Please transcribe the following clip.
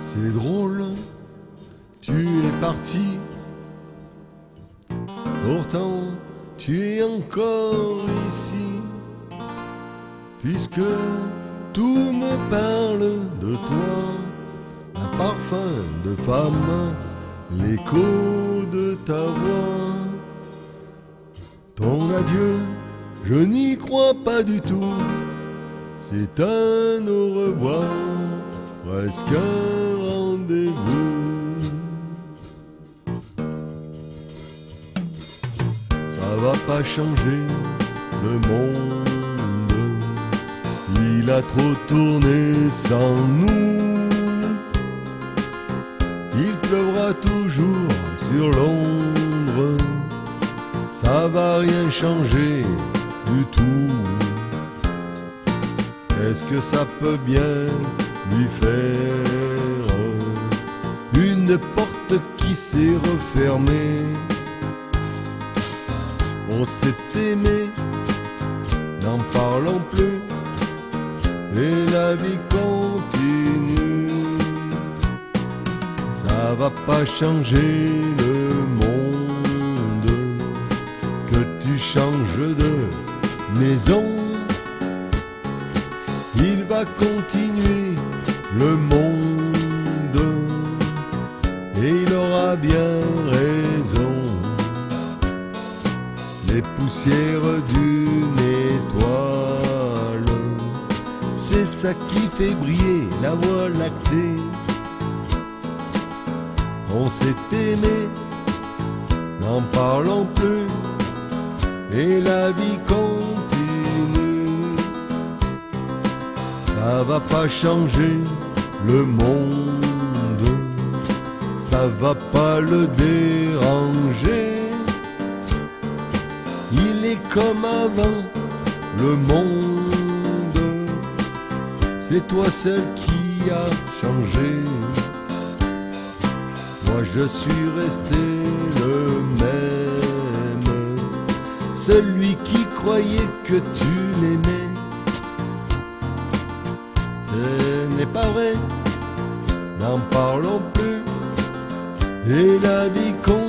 C'est drôle, tu es parti, pourtant tu es encore ici, puisque tout me parle de toi, un parfum de femme, l'écho de ta voix. Ton adieu, je n'y crois pas du tout, c'est un au revoir, presque un rendez-vous. Ça va pas changer le monde, il a trop tourné sans nous. Il pleuvra toujours sur Londres, ça va rien changer du tout. Est-ce que ça peut bien lui faire une porte qui s'est refermée? On s'est aimé, n'en parlons plus, et la vie continue. Ça va pas changer le monde, que tu changes de maison. Il va continuer le monde et il aura bien raison. Les poussières d'une étoile, c'est ça qui fait briller la voie lactée. On s'est aimé, n'en parlons plus, et la vie compte. Ça va pas changer le monde, ça va pas le déranger. Il est comme avant, le monde, c'est toi seule qui a changé. Moi je suis resté le même, celui qui croyait que tu l'aimais. Ce n'est pas vrai, n'en parlons plus, et la vie compte.